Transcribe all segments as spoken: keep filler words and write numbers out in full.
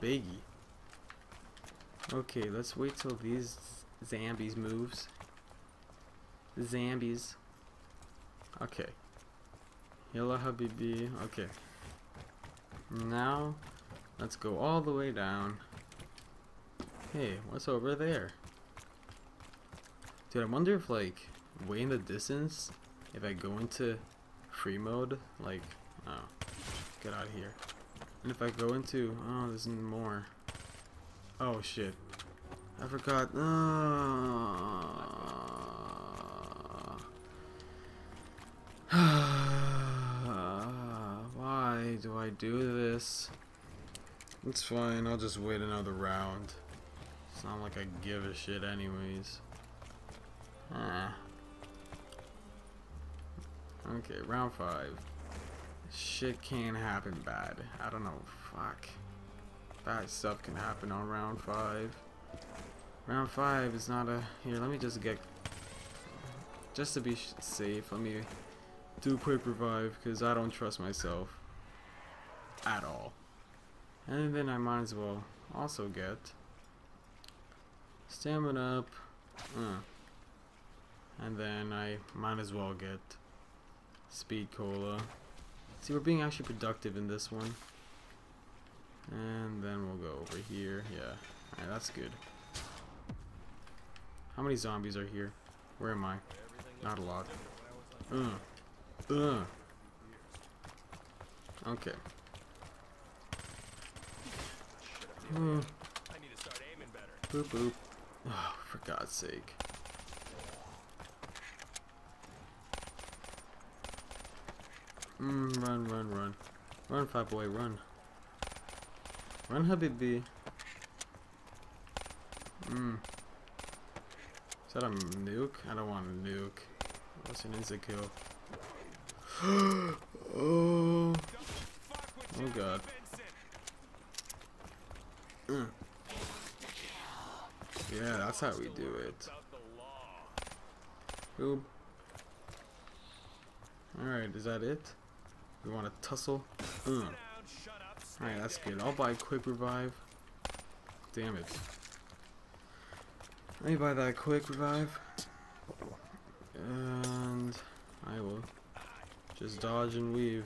biggie. Okay, let's wait till these zombies moves. Zombies. Okay. Yalla Habibi. Okay. Now, let's go all the way down. Hey, what's over there? Dude, I wonder if, like, way in the distance, if I go into free mode, like, oh, get out of here. And if I go into, oh, there's more. Oh, shit. I forgot. Uh, why do I do this? It's fine. I'll just wait another round. It's not like I give a shit anyways. Ah. Okay, round five. Shit can happen bad. I don't know. Fuck. Bad stuff can happen on round five. Round five is not a... Here, let me just get... Just to be safe, let me do a quick revive, because I don't trust myself. At all. And then I might as well also get... Stamina up. Uh. And then I might as well get Speed Cola. See, we're being actually productive in this one. And then we'll go over here. Yeah. Alright, that's good. How many zombies are here? Where am I? Not a lot. Ugh. Ugh. Okay. Mm. Boop boop. Oh, for God's sake. Mm, run, run, run. Run, fat boy, run. Run, Habibi. Mm. Is that a nuke? I don't want a nuke. That's an insta kill. Oh. Oh, God. Mm. Yeah, that's how we do it. Boop. Alright, is that it? We want to tussle? Mm. Alright, that's good. I'll buy a quick revive. Damn it. Let me buy that quick revive. And I will just dodge and weave.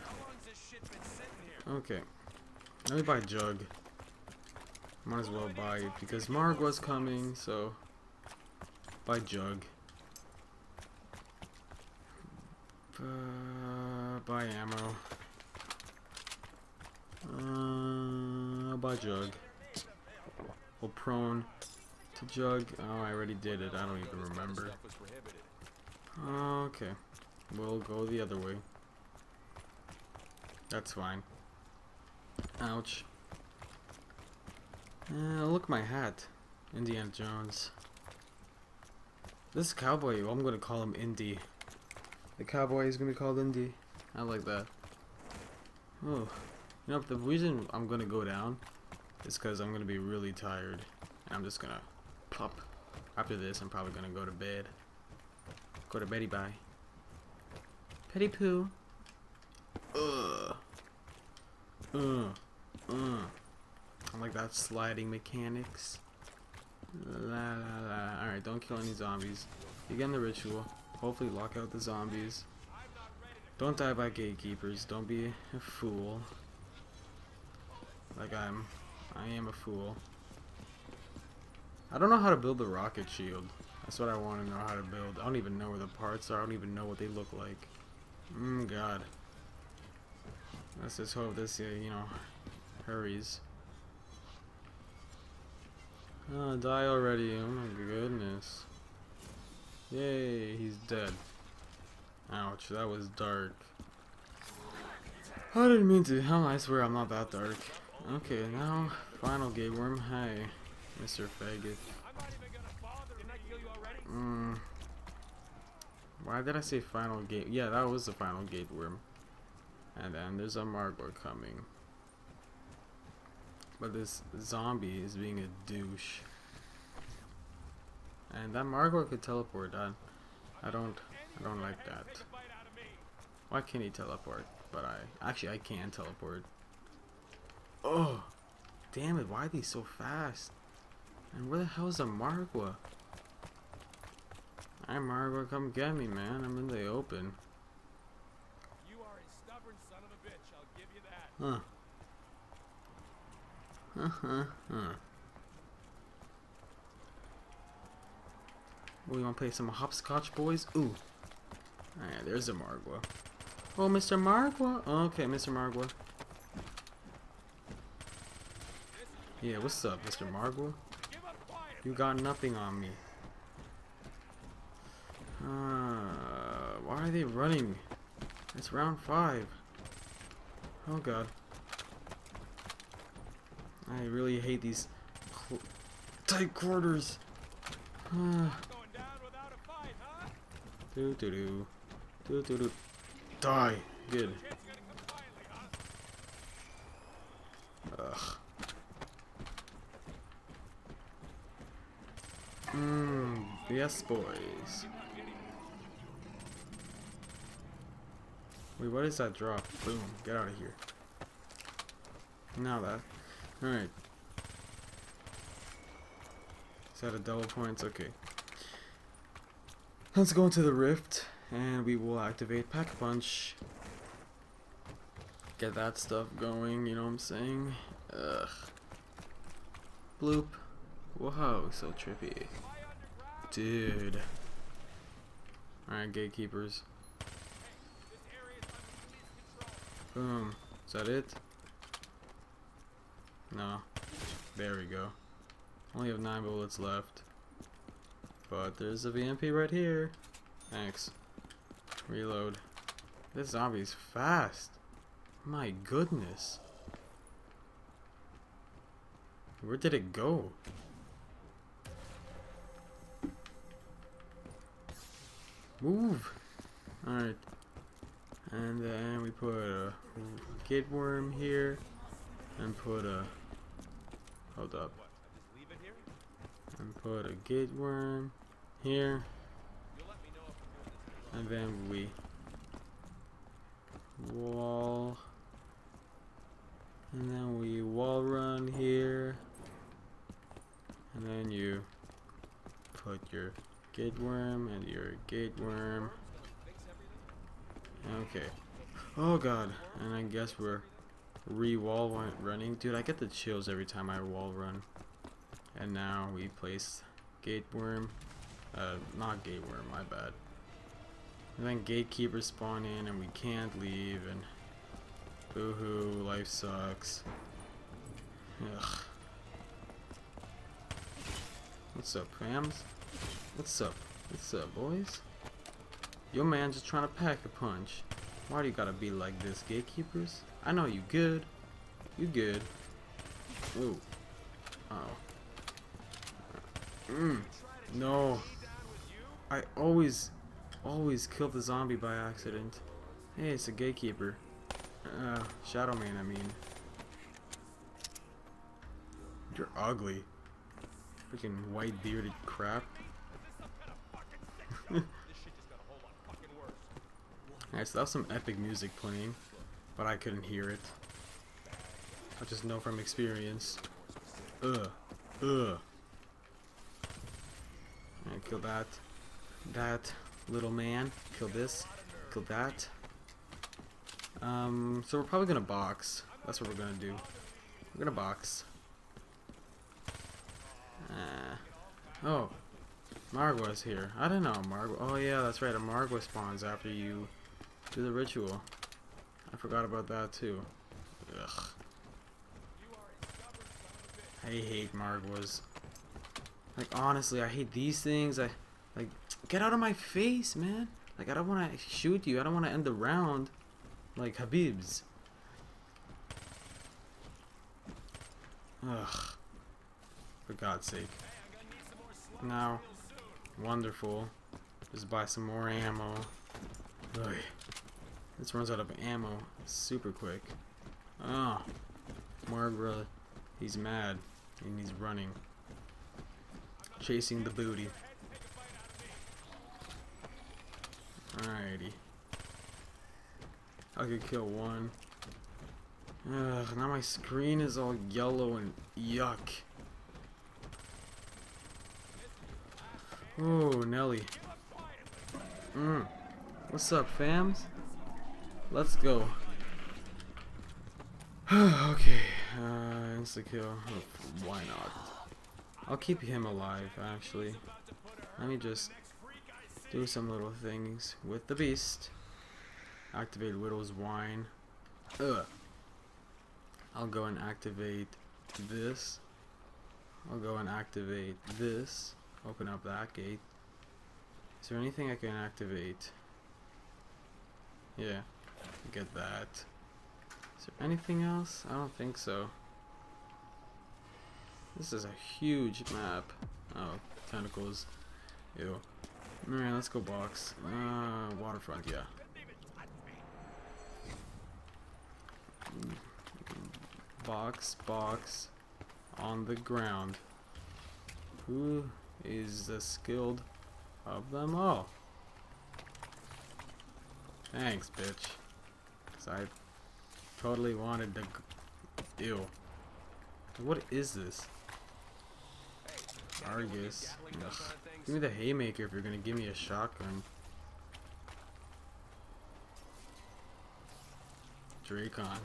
Okay. Let me buy Jug. Might as well buy it because Marg was coming, so buy Jug. Uh, buy ammo. Uh, I'll buy Jug. Well, prone to Jug. Oh, I already did it. I don't even remember. Okay. We'll go the other way. That's fine. Ouch. Uh, look at my hat. Indiana Jones. This cowboy, well, I'm going to call him Indy. The cowboy is going to be called Indy. I like that. Oh. You know, the reason I'm going to go down is because I'm going to be really tired. And I'm just going to pop. After this, I'm probably going to go to bed. Go to beddy bye. Petty poo. Ugh. Ugh. Ugh. I like that sliding mechanics. La la la. Alright, don't kill any zombies. Begin the ritual. Hopefully lock out the zombies. Don't die by gatekeepers. Don't be a fool. Like I'm. I am a fool. I don't know how to build the rocket shield. That's what I want to know how to build. I don't even know where the parts are. I don't even know what they look like. Mmm, God. Let's just hope this, uh, you know, hurries. Oh, die already. Oh my goodness. Yay, he's dead. Ouch, that was dark. I didn't mean to. Hell, I swear I'm not that dark. Okay, now, final gateworm. Hey, Mister Faggot. Mm. Why did I say final gate? Yeah, that was the final gateworm. And then there's a Margor coming. But this zombie is being a douche. And that Margor could teleport. I, I don't, I don't like that. Why can't he teleport? But I, actually, I can teleport. Oh, Damn it, why are they so fast? And where the hell is a Margwa? Alright, Margwa, come get me, man. I'm in the open. You are a stubborn son of a bitch, I'll give you that. Huh. Huh, huh, huh. We wanna play some hopscotch, boys? Ooh. Alright, there's a Margwa. Oh, Mister Margwa! Okay, Mister Margwa. Yeah, what's up, Mister Margwa? You got nothing on me. Uh, why are they running? It's round five. Oh god. I really hate these tight quarters. Uh. Do do do. Do do do. Die. Good. Ugh. Mmm, yes, boys. Wait, what is that drop? Boom, get out of here. Now that. Alright. Is that a double points? Okay. Let's go into the rift and we will activate Pack-a-Punch. Get that stuff going, you know what I'm saying? Ugh. Bloop. Whoa, so trippy. Dude. Alright, gatekeepers. Boom. Is that it? No. There we go. Only have nine bullets left. But there's a V M P right here. Thanks. Reload. This zombie's fast. My goodness. Where did it go? Move! Alright. And then we put a gateworm here. And put a. Hold up. And put a gateworm here. And then we. Wall. And then we wall run here. And then you. Put your. Gateworm and your gateworm. Okay. Oh god. And I guess we're re-wall running. Dude, I get the chills every time I wall run. And now we place gateworm. Uh, not gateworm, my bad. And then gatekeepers spawn in and we can't leave. And boohoo, life sucks. Ugh. What's up, fams? What's up? What's up, boys? Your man just trying to pack a punch. Why do you gotta be like this, gatekeepers? I know you good. You good. Whoa. Uh-oh. Mm. No. I always, always kill the zombie by accident. Hey, it's a gatekeeper. Uh, Shadowman, I mean. You're ugly. Freaking white bearded crap. Alright, so that was some epic music playing, but I couldn't hear it. I just know from experience. Ugh. Ugh. Alright, kill that. That little man. Kill this. Kill that. Um, so we're probably gonna box. That's what we're gonna do. We're gonna box. Uh, oh. Margwa's here. I don't know, Margwa. Oh yeah, that's right. A Margwa spawns after you do the ritual. I forgot about that too. Ugh. I hate Margwas. Like honestly, I hate these things. I like get out of my face, man. Like I don't want to shoot you. I don't want to end the round. Like Habibs. Ugh. For God's sake. Now. Wonderful. Just buy some more ammo. Ugh. This runs out of ammo super quick. Oh. Margwa, he's mad. And he's running. Chasing the booty. Alrighty. I could kill one. Ugh, now my screen is all yellow and yuck. Oh, Nelly. Mm. What's up, fams? Let's go. Okay, uh, insta-kill. Why not? I'll keep him alive, actually. Let me just do some little things with the beast. Activate Widow's Wine. Ugh. I'll go and activate this. I'll go and activate this. Open up that gate. Is there anything I can activate? Yeah, get that. Is there anything else? I don't think so. This is a huge map. Oh, tentacles. Ew. Alright, let's go box. Uh, waterfront, yeah. Box, box. On the ground. Who is the skilled of them all? Thanks, bitch. Cause I totally wanted to... G Ew. What is this? Argus. Ugh. Give me the Haymaker if you're gonna give me a shotgun. Dracon.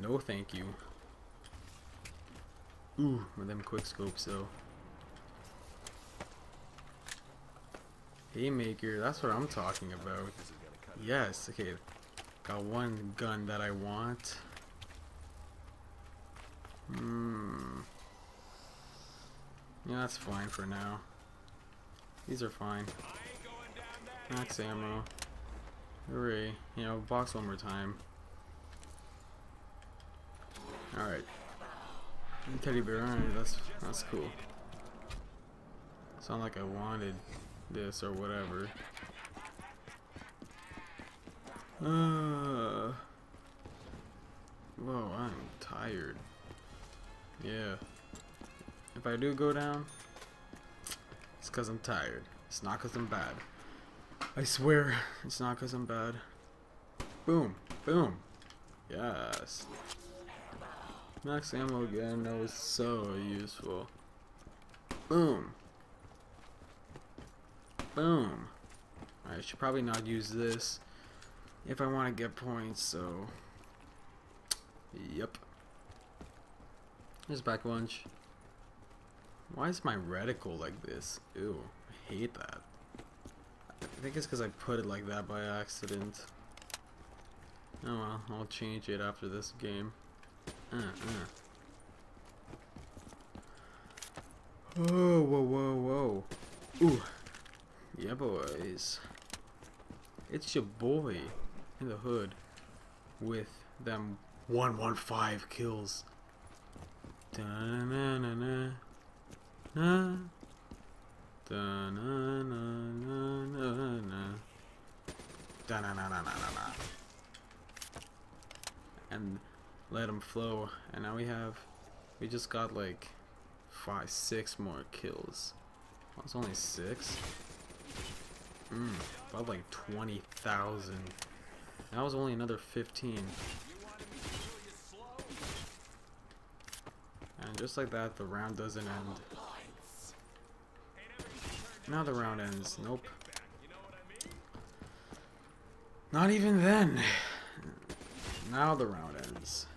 No thank you. Ooh, with them quick scopes though. Haymaker, that's what I'm talking about. Yes, okay. Got one gun that I want. Hmm. Yeah, that's fine for now. These are fine. Max ammo. Hooray. You know, box one more time. Alright. Teddy bear, alright, that's, that's cool. Sound like I wanted this or whatever. Uh, whoa, I'm tired. Yeah. If I do go down, it's because I'm tired. It's not because I'm bad. I swear, it's not because I'm bad. Boom. Boom. Yes. Max ammo again. That was so useful. Boom. Boom. I should probably not use this if I want to get points, so yep. There's Pack-a-Punch. Why is my reticle like this? Ew, I hate that. I think it's because I put it like that by accident. Oh well, I'll change it after this game. Uh, uh. Oh, whoa, whoa, whoa. Ooh. Yeah, boys. It's your boy in the hood with them one fifteen kills. Da-na-na-na-na. Na. Da-na-na-na-na. Da-na-na-na-na-na-na. And let them flow. And now we have, we just got like five, six more kills. Well, it's only six. Mm, about like twenty thousand. That was only another fifteen. And just like that, the round doesn't end. Now the round ends. Nope. Not even then. Now the round ends.